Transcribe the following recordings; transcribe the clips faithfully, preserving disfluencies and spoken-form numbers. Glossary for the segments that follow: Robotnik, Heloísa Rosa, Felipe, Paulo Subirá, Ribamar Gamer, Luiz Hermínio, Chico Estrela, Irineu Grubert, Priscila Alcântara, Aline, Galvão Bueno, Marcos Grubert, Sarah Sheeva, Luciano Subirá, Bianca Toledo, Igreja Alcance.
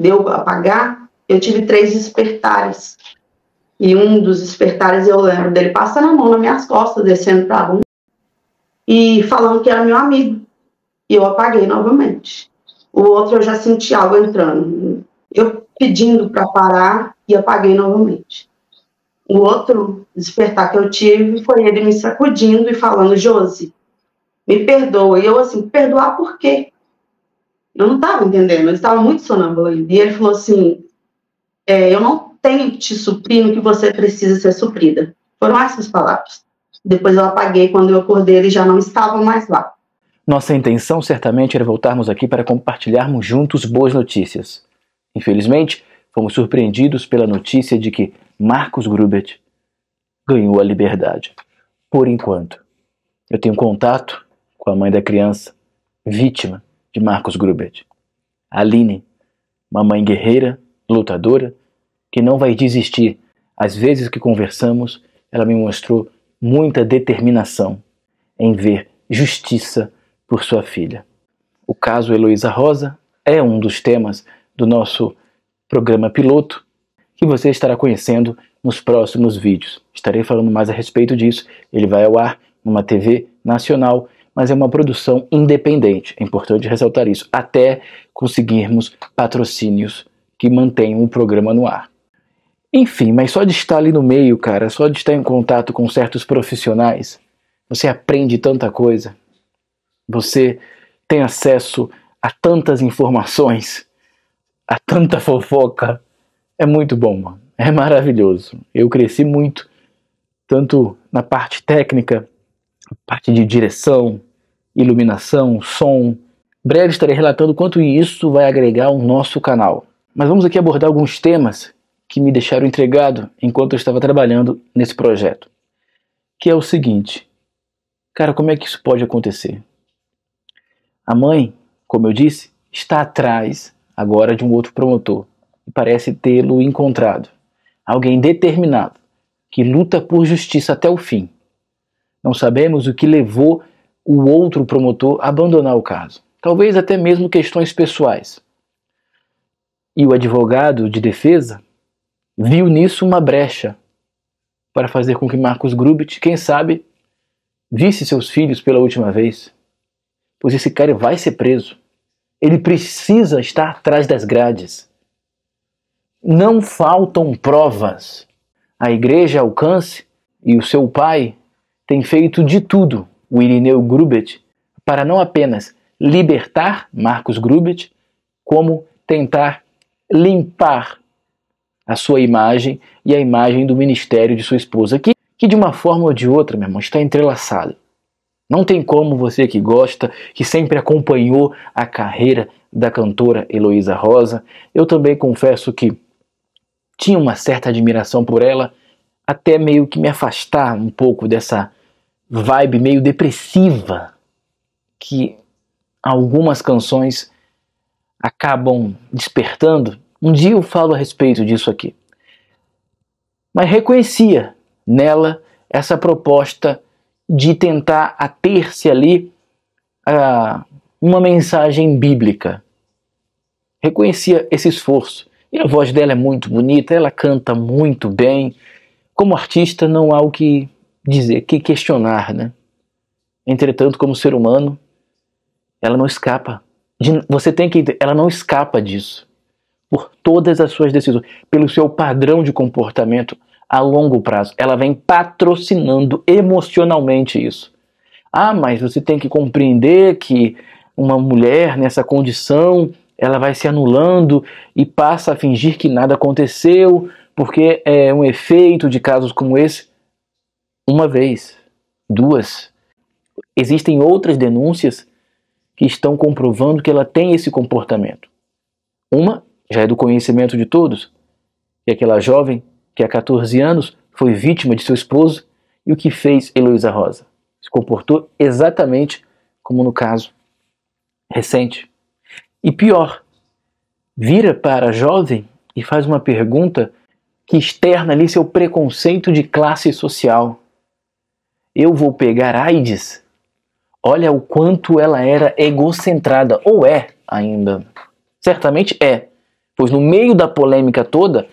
deu a pagar, eu tive três despertares. E um dos despertares, eu lembro dele passando a mão nas minhas costas, descendo para a bunda, e falando que era meu amigo. E eu apaguei novamente. O outro, eu já senti algo entrando. Eu pedindo para parar e apaguei novamente. O outro despertar que eu tive foi ele me sacudindo e falando: Josi, me perdoa. E eu assim, perdoar por quê? Eu não estava entendendo, eu estava muito sonâmbula. E ele falou assim, é, eu não tenho que te suprir no que você precisa ser suprida. Foram essas palavras. Depois eu apaguei, quando eu acordei ele já não estava mais lá. Nossa intenção certamente era voltarmos aqui para compartilharmos juntos boas notícias. Infelizmente, fomos surpreendidos pela notícia de que Marcos Grubert ganhou a liberdade. Por enquanto, eu tenho contato com a mãe da criança, vítima de Marcos Grubert. Aline, uma mãe guerreira, lutadora, que não vai desistir. Às vezes que conversamos, ela me mostrou muita determinação em ver justiça por sua filha. O caso Heloísa Rosa é um dos temas do nosso programa piloto que você estará conhecendo nos próximos vídeos. Estarei falando mais a respeito disso. Ele vai ao ar numa T V nacional, mas é uma produção independente. É importante ressaltar isso, até conseguirmos patrocínios que mantenham o programa no ar. Enfim, mas só de estar ali no meio, cara, só de estar em contato com certos profissionais, você aprende tanta coisa, você tem acesso a tantas informações, a tanta fofoca. É muito bom, mano. É maravilhoso. Eu cresci muito, tanto na parte técnica, parte de direção, iluminação, som. Breve estarei relatando quanto isso vai agregar ao nosso canal. Mas vamos aqui abordar alguns temas que me deixaram entregado enquanto eu estava trabalhando nesse projeto. Que é o seguinte. Cara, como é que isso pode acontecer? A mãe, como eu disse, está atrás agora de um outro promotor. E parece tê-lo encontrado. Alguém determinado, que luta por justiça até o fim. Não sabemos o que levou o outro promotor a abandonar o caso. Talvez até mesmo questões pessoais. E o advogado de defesa viu nisso uma brecha para fazer com que Marcos Grubert, quem sabe, visse seus filhos pela última vez. Pois esse cara vai ser preso. Ele precisa estar atrás das grades. Não faltam provas. A Igreja Alcance e o seu pai têm feito de tudo, o Irineu Grubert, para não apenas libertar Marcos Grubert, como tentar limpar a sua imagem e a imagem do ministério de sua esposa, que, que de uma forma ou de outra, meu irmão, está entrelaçada. Não tem como você que gosta, que sempre acompanhou a carreira da cantora Heloísa Rosa, eu também confesso que tinha uma certa admiração por ela, até meio que me afastar um pouco dessa vibe meio depressiva que algumas canções acabam despertando. Um dia eu falo a respeito disso aqui. Mas reconhecia nela essa proposta de tentar ater-se ali a uma mensagem bíblica. Reconhecia esse esforço. E a voz dela é muito bonita, ela canta muito bem. Como artista não há o que dizer, que questionar, né? Entretanto, como ser humano, ela não escapa. Você tem que, ela não escapa disso. Por todas as suas decisões, pelo seu padrão de comportamento a longo prazo. Ela vem patrocinando emocionalmente isso. Ah, mas você tem que compreender que uma mulher nessa condição, ela vai se anulando e passa a fingir que nada aconteceu, porque é um efeito de casos como esse. Uma vez, duas. Existem outras denúncias que estão comprovando que ela tem esse comportamento. Uma já é do conhecimento de todos, que aquela jovem que há quatorze anos foi vítima de seu esposo, e o que fez Heloísa Rosa? Se comportou exatamente como no caso recente. E pior, vira para a jovem e faz uma pergunta que externa ali seu preconceito de classe social. Eu vou pegar AIDS? Olha o quanto ela era egocentrada, ou é ainda. Certamente é, pois no meio da polêmica toda,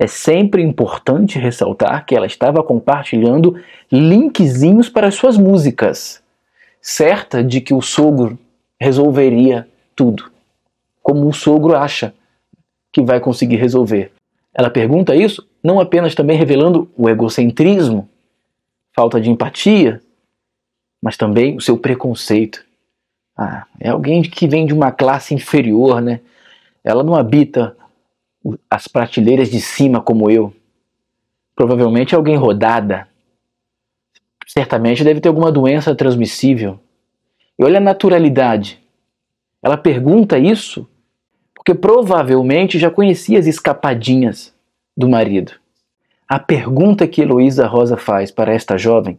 é sempre importante ressaltar que ela estava compartilhando linkzinhos para suas músicas, certa de que o sogro resolveria tudo, como o sogro acha que vai conseguir resolver. Ela pergunta isso, não apenas também revelando o egocentrismo, falta de empatia, mas também o seu preconceito. Ah, é alguém que vem de uma classe inferior, né? Ela não habita as prateleiras de cima como eu. Provavelmente é alguém rodada. Certamente deve ter alguma doença transmissível. E olha a naturalidade. Ela pergunta isso porque provavelmente já conhecia as escapadinhas do marido. A pergunta que Heloísa Rosa faz para esta jovem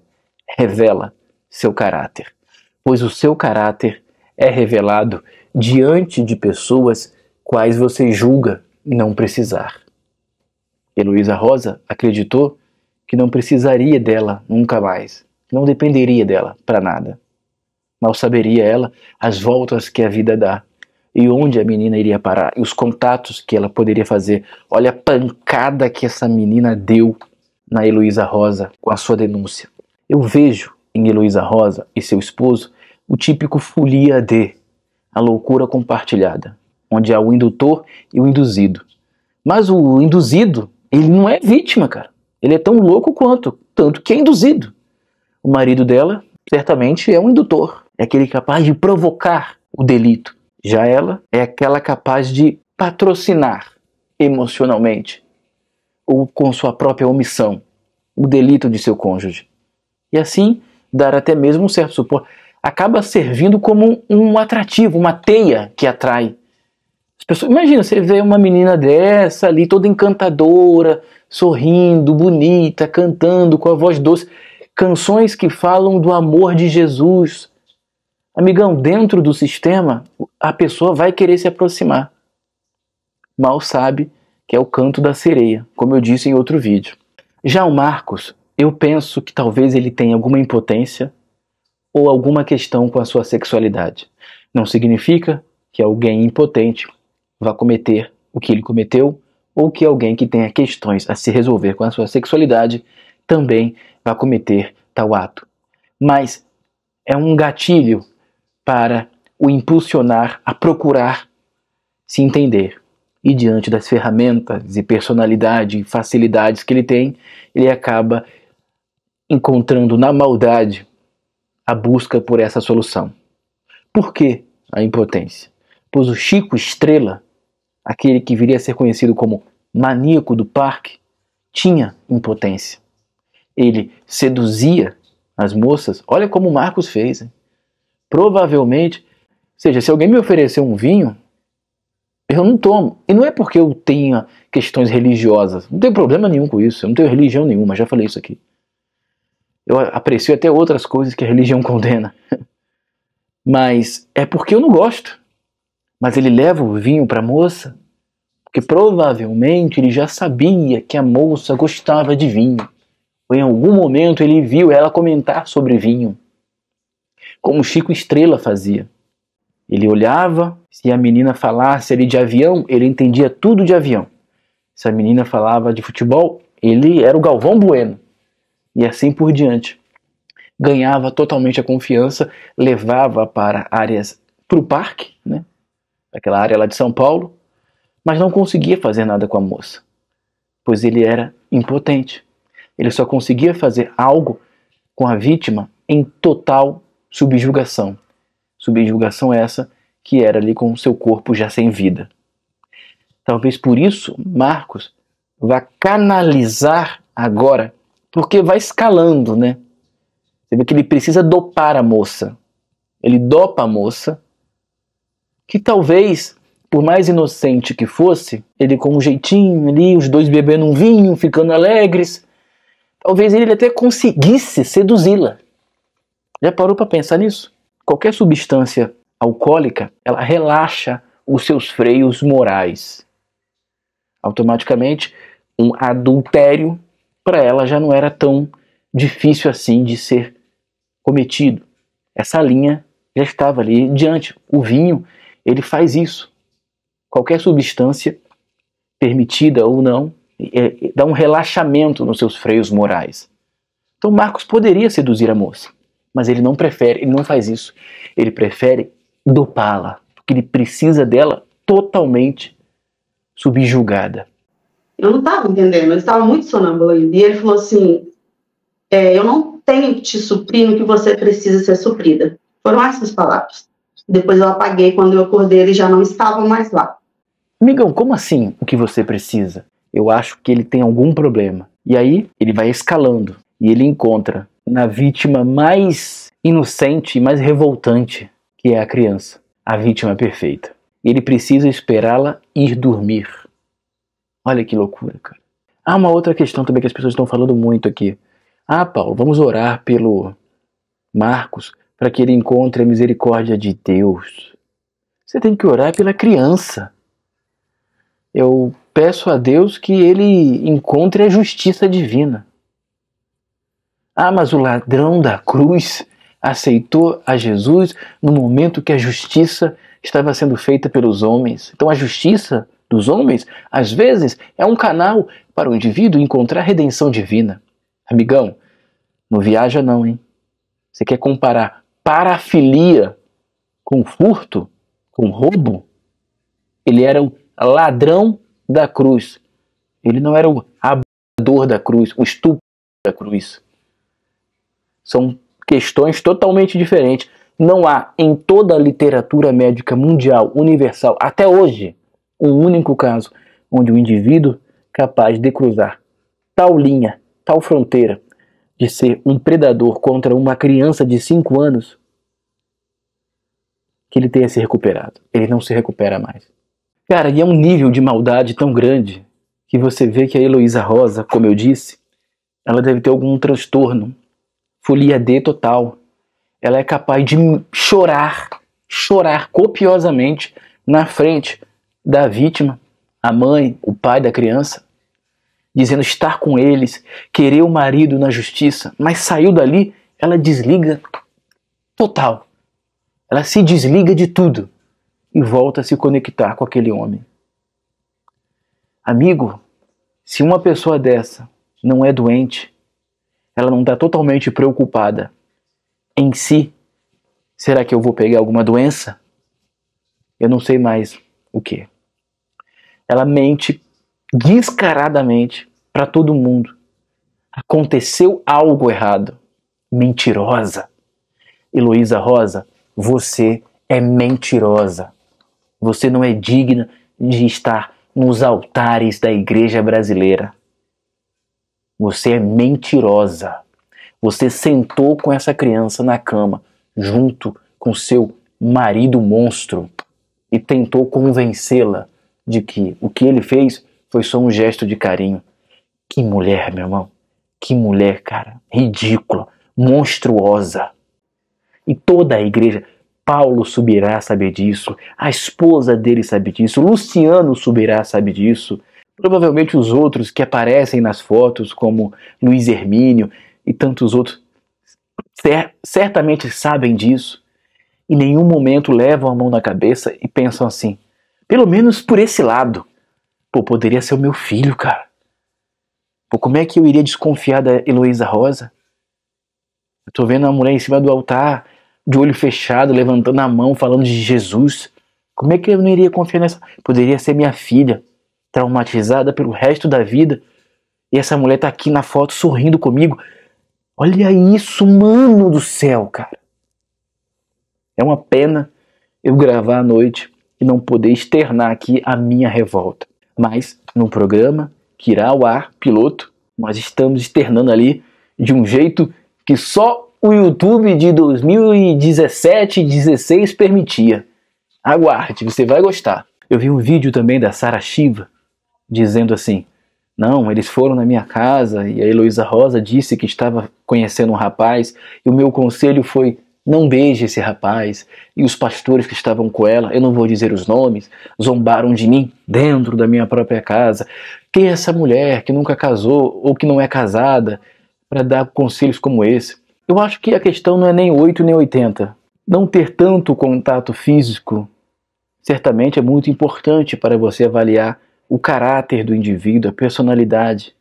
revela seu caráter, pois o seu caráter é revelado diante de pessoas quais você julga não precisar. Heloísa Rosa acreditou que não precisaria dela nunca mais, não dependeria dela para nada. Mal saberia ela as voltas que a vida dá e onde a menina iria parar, e os contatos que ela poderia fazer. Olha a pancada que essa menina deu na Heloísa Rosa com a sua denúncia. Eu vejo em Heloísa Rosa e seu esposo o típico folia de, a loucura compartilhada, onde há o indutor e o induzido. Mas o induzido, ele não é vítima, cara. Ele é tão louco quanto, tanto que é induzido. O marido dela, certamente, é um indutor. É aquele capaz de provocar o delito. Já ela é aquela capaz de patrocinar emocionalmente, ou com sua própria omissão, o delito de seu cônjuge. E assim, dar até mesmo um certo suporte. Acaba servindo como um atrativo, uma teia que atrai as pessoas. Imagina, você vê uma menina dessa ali, toda encantadora, sorrindo, bonita, cantando com a voz doce, canções que falam do amor de Jesus. Amigão, dentro do sistema, a pessoa vai querer se aproximar. Mal sabe que é o canto da sereia, como eu disse em outro vídeo. Já o Marcos, eu penso que talvez ele tenha alguma impotência ou alguma questão com a sua sexualidade. Não significa que alguém impotente vá cometer o que ele cometeu, ou que alguém que tenha questões a se resolver com a sua sexualidade também vá cometer tal ato. Mas é um gatilho para o impulsionar a procurar se entender. E diante das ferramentas e personalidade e facilidades que ele tem, ele acaba encontrando na maldade a busca por essa solução. Por que a impotência? Pois o Chico Estrela, aquele que viria a ser conhecido como maníaco do parque, tinha impotência. Ele seduzia as moças. Olha como o Marcos fez, hein? Provavelmente, ou seja, se alguém me oferecer um vinho, eu não tomo. E não é porque eu tenha questões religiosas. Não tem problema nenhum com isso. Eu não tenho religião nenhuma, já falei isso aqui. Eu aprecio até outras coisas que a religião condena. Mas é porque eu não gosto. Mas ele leva o vinho para a moça, porque provavelmente ele já sabia que a moça gostava de vinho. Ou em algum momento ele viu ela comentar sobre vinho, como Chico Estrela fazia. Ele olhava, se a menina falasse ali de avião, ele entendia tudo de avião. Se a menina falava de futebol, ele era o Galvão Bueno. E assim por diante. Ganhava totalmente a confiança, levava para áreas, para o parque, né? Aquela área lá de São Paulo, mas não conseguia fazer nada com a moça, pois ele era impotente. Ele só conseguia fazer algo com a vítima em total subjugação. Subjugação essa que era ali com o seu corpo já sem vida. Talvez por isso Marcos vá canalizar agora, porque vai escalando, né? Você vê que ele precisa dopar a moça. Ele dopa a moça, que talvez, por mais inocente que fosse, ele com um jeitinho ali, os dois bebendo um vinho, ficando alegres, talvez ele até conseguisse seduzi-la. Já parou para pensar nisso? Qualquer substância alcoólica, ela relaxa os seus freios morais. Automaticamente, um adultério, para ela, já não era tão difícil assim de ser cometido. Essa linha já estava ali diante. O vinho, ele faz isso. Qualquer substância permitida ou não, é, dá um relaxamento nos seus freios morais. Então Marcos poderia seduzir a moça, mas ele não prefere, ele não faz isso. Ele prefere dopá-la, porque ele precisa dela totalmente subjugada. Eu não estava entendendo, eu estava muito sonâmbula ainda. E ele falou assim, é, eu não tenho que te suprir no que você precisa ser suprida. Foram essas palavras. Depois eu apaguei, quando eu acordei ele já não estava mais lá. Migão, como assim o que você precisa? Eu acho que ele tem algum problema. E aí ele vai escalando e ele encontra na vítima mais inocente e mais revoltante, que é a criança, a vítima perfeita. Ele precisa esperá-la ir dormir. Olha que loucura, cara. Ah, uma outra questão também que as pessoas estão falando muito aqui. Ah, Paulo, vamos orar pelo Marcos para que ele encontre a misericórdia de Deus. Você tem que orar pela criança. Eu peço a Deus que ele encontre a justiça divina. Ah, mas o ladrão da cruz aceitou a Jesus no momento que a justiça estava sendo feita pelos homens. Então a justiça dos homens, às vezes, é um canal para o indivíduo encontrar redenção divina. Amigão, não viaja não, hein? Você quer comparar parafilia com furto, com roubo? Ele era o ladrão da cruz. Ele não era o abusador da cruz, o estupro da cruz. São questões totalmente diferentes. Não há, em toda a literatura médica mundial, universal, até hoje, um único caso onde um indivíduo capaz de cruzar tal linha, tal fronteira, de ser um predador contra uma criança de cinco anos, que ele tenha se recuperado. Ele não se recupera mais. Cara, e é um nível de maldade tão grande que você vê que a Heloísa Rosa, como eu disse, ela deve ter algum transtorno, folia D total. Ela é capaz de chorar, chorar copiosamente na frente da vítima, a mãe, o pai da criança, dizendo estar com eles, querer o marido na justiça, mas saiu dali, ela desliga total. Ela se desliga de tudo e volta a se conectar com aquele homem. Amigo, se uma pessoa dessa não é doente, ela não está totalmente preocupada em si, será que eu vou pegar alguma doença? Eu não sei mais o que. Ela mente descaradamente para todo mundo. Aconteceu algo errado. Mentirosa. Heloísa Rosa, você é mentirosa. Você não é digna de estar nos altares da igreja brasileira. Você é mentirosa. Você sentou com essa criança na cama, junto com seu marido monstro, e tentou convencê-la de que o que ele fez foi só um gesto de carinho. Que mulher, meu irmão. Que mulher, cara. Ridícula. Monstruosa. E toda a igreja. Paulo Subirá sabe disso. A esposa dele sabe disso. Luciano Subirá sabe disso. Provavelmente os outros que aparecem nas fotos, como Luiz Hermínio e tantos outros, cer- certamente sabem disso. Em nenhum momento levam a mão na cabeça e pensam assim, pelo menos por esse lado. Pô, poderia ser o meu filho, cara. Pô, como é que eu iria desconfiar da Heloísa Rosa? Eu tô vendo a mulher em cima do altar, de olho fechado, levantando a mão, falando de Jesus. Como é que eu não iria confiar nessa? Poderia ser minha filha, traumatizada pelo resto da vida. E essa mulher tá aqui na foto sorrindo comigo. Olha isso, mano do céu, cara. É uma pena eu gravar à noite e não poder externar aqui a minha revolta. Mas, num programa que irá ao ar, piloto, nós estamos externando ali de um jeito que só o YouTube de dois mil e dezessete, dezesseis permitia. Aguarde, você vai gostar. Eu vi um vídeo também da Sarah Sheeva dizendo assim, não, eles foram na minha casa e a Heloísa Rosa disse que estava conhecendo um rapaz e o meu conselho foi não beije esse rapaz. E os pastores que estavam com ela, eu não vou dizer os nomes, zombaram de mim dentro da minha própria casa. Quem é essa mulher que nunca casou ou que não é casada para dar conselhos como esse? Eu acho que a questão não é nem oito nem oitenta. Não ter tanto contato físico certamente é muito importante para você avaliar o caráter do indivíduo, a personalidade.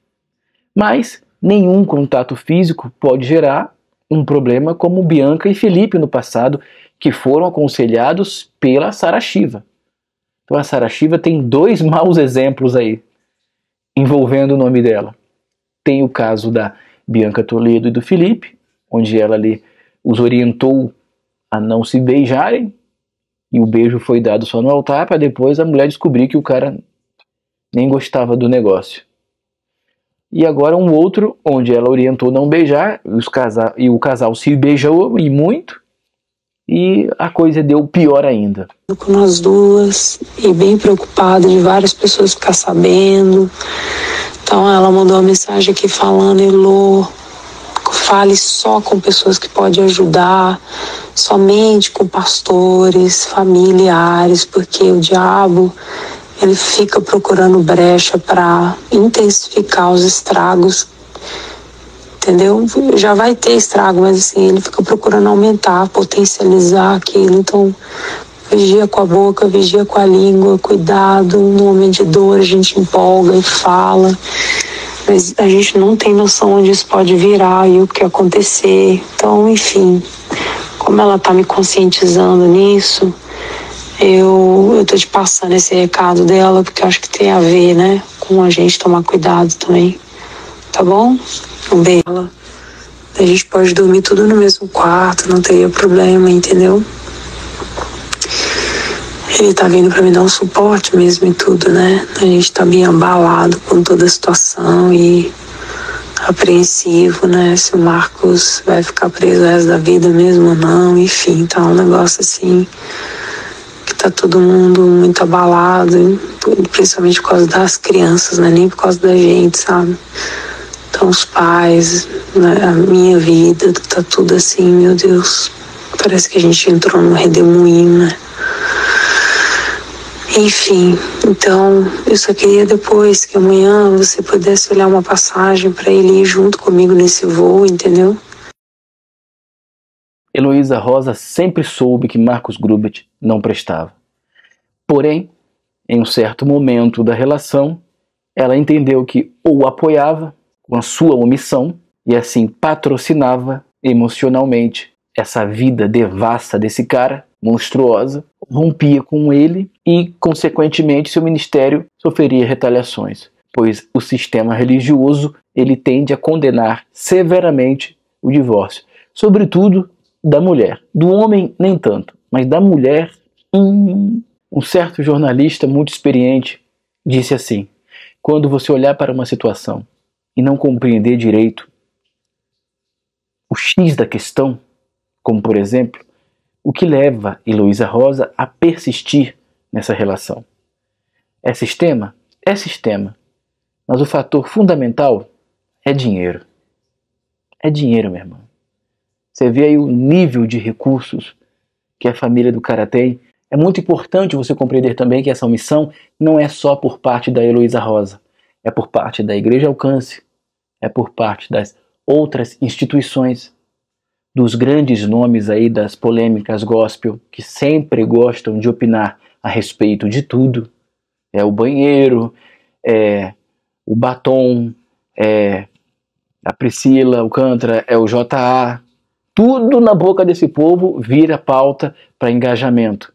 Mas nenhum contato físico pode gerar um problema como Bianca e Felipe no passado, que foram aconselhados pela Sarah Sheeva. Então a Sarah Sheeva tem dois maus exemplos aí, envolvendo o nome dela. Tem o caso da Bianca Toledo e do Felipe, onde ela ali os orientou a não se beijarem, e o beijo foi dado só no altar, para depois a mulher descobrir que o cara nem gostava do negócio. E agora um outro, onde ela orientou não beijar, os casa- e o casal se beijou, e muito, e a coisa deu pior ainda. Com nós duas, e bem preocupada de várias pessoas ficar sabendo. Então ela mandou uma mensagem aqui falando: Elô, fale só com pessoas que podem ajudar, somente com pastores, familiares, porque o diabo, ele fica procurando brecha para intensificar os estragos, entendeu? Já vai ter estrago, mas assim, ele fica procurando aumentar, potencializar aquilo. Então, vigia com a boca, vigia com a língua, cuidado. No momento de dor, a gente empolga e fala, mas a gente não tem noção onde isso pode virar e o que acontecer. Então, enfim, como ela tá me conscientizando nisso, eu, eu tô te passando esse recado dela, porque eu acho que tem a ver, né, com a gente tomar cuidado também, tá bom? Um beijo. A gente pode dormir tudo no mesmo quarto, não teria problema, entendeu? Ele tá vindo pra me dar um suporte mesmo em tudo, né? A gente tá bem abalado com toda a situação e apreensivo, né? Se o Marcos vai ficar preso o resto da vida mesmo ou não, enfim, tá um negócio assim que tá todo mundo muito abalado, principalmente por causa das crianças, né? Nem por causa da gente, sabe? Então os pais, né? A minha vida, tá tudo assim, meu Deus, parece que a gente entrou num redemoinho, né? Enfim, então eu só queria depois que amanhã você pudesse olhar uma passagem para ele ir junto comigo nesse voo, entendeu? Heloísa Rosa sempre soube que Marcos Grubert não prestava. Porém, em um certo momento da relação, ela entendeu que ou o apoiava com a sua omissão e assim patrocinava emocionalmente essa vida devassa desse cara, monstruosa, rompia com ele e, consequentemente, seu ministério sofreria retaliações, pois o sistema religioso ele tende a condenar severamente o divórcio, sobretudo da mulher. Do homem, nem tanto, mas da mulher, hum, um certo jornalista muito experiente disse assim: quando você olhar para uma situação e não compreender direito o X da questão, como, por exemplo, o que leva Heloísa Rosa a persistir nessa relação. É sistema? É sistema. Mas o fator fundamental é dinheiro. É dinheiro, meu irmão. Você vê aí o nível de recursos que a família do cara tem. É muito importante você compreender também que essa omissão não é só por parte da Heloísa Rosa. É por parte da Igreja Alcance. É por parte das outras instituições, dos grandes nomes aí das polêmicas gospel, que sempre gostam de opinar a respeito de tudo. É o banheiro, é o batom, é a Priscila Alcântara, é o J A. Tudo na boca desse povo vira pauta para engajamento.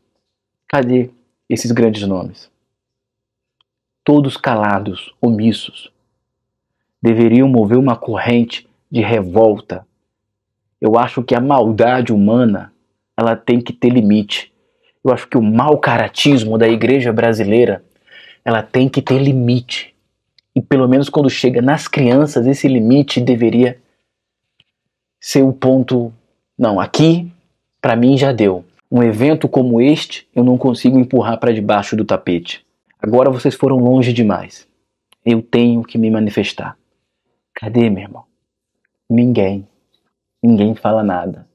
Cadê esses grandes nomes? Todos calados, omissos. Deveriam mover uma corrente de revolta. Eu acho que a maldade humana, ela tem que ter limite. Eu acho que o mau caratismo da igreja brasileira, ela tem que ter limite. E pelo menos quando chega nas crianças, esse limite deveria ser o ponto... Não, aqui, para mim, já deu. Um evento como este, eu não consigo empurrar para debaixo do tapete. Agora vocês foram longe demais. Eu tenho que me manifestar. Cadê, meu irmão? Ninguém. Ninguém fala nada.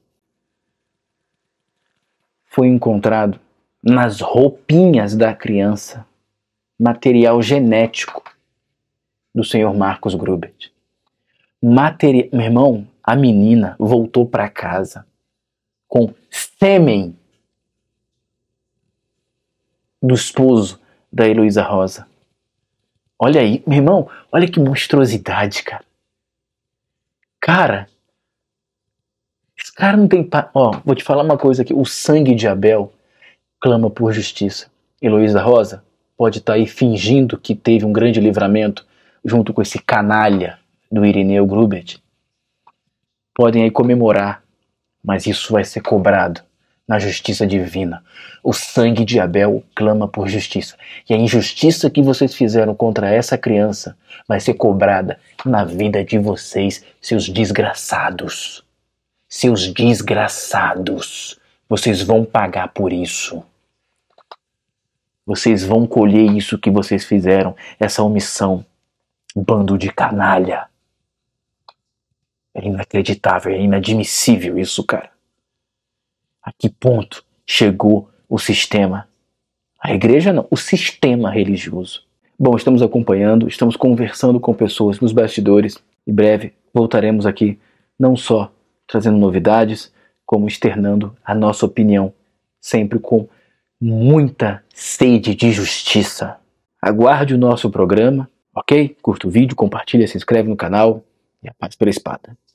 Foi encontrado nas roupinhas da criança material genético do senhor Marcos Grubert. Materi... Meu irmão, a menina voltou para casa com sêmen do esposo da Heloísa Rosa. Olha aí, meu irmão, olha que monstruosidade, cara. Cara, esse cara não tem... Pa... Ó, vou te falar uma coisa aqui. O sangue de Abel clama por justiça. Heloísa Rosa pode estar aí fingindo que teve um grande livramento junto com esse canalha do Irineu Grubert. Podem aí comemorar, mas isso vai ser cobrado na justiça divina. O sangue de Abel clama por justiça. E a injustiça que vocês fizeram contra essa criança vai ser cobrada na vida de vocês, seus desgraçados. Seus desgraçados. Vocês vão pagar por isso. Vocês vão colher isso que vocês fizeram, essa omissão. Bando de canalha. É inacreditável, é inadmissível isso, cara. A que ponto chegou o sistema? A igreja não, o sistema religioso. Bom, estamos acompanhando, estamos conversando com pessoas nos bastidores. Em breve voltaremos aqui, não só trazendo novidades, como externando a nossa opinião, sempre com muita sede de justiça. Aguarde o nosso programa, ok? Curta o vídeo, compartilha, se inscreve no canal e a paz pela espada.